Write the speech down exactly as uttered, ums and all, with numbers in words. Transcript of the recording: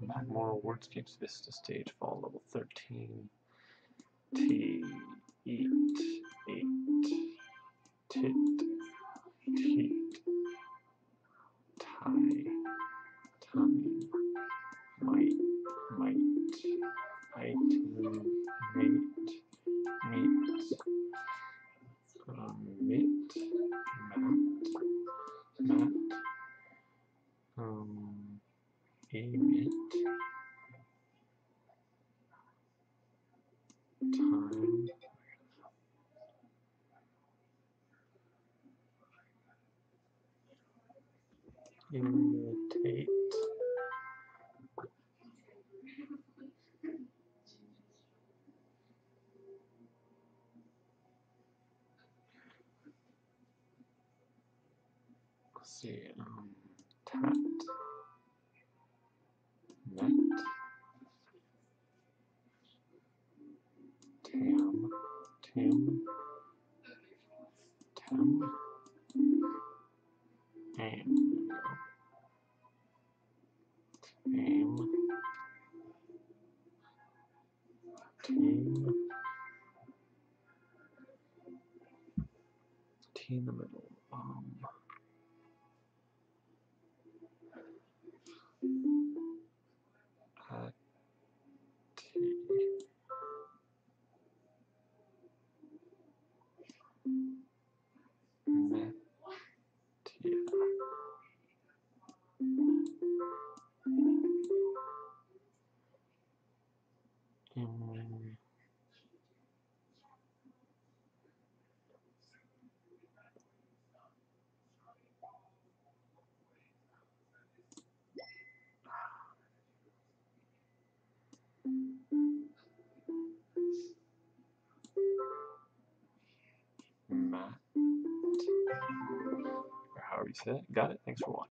Combat Moral Awards keeps Vista Stage fall level thirteen. T eat eat tit teat tie time might might item mate meat um mate mat mat um a mate time imitate let's see um tat met Tam, Tim, Tem, and Tam, Team, T in the middle, um, uh, T. Um, Matt, or however you say it. Got it. Thanks for watching.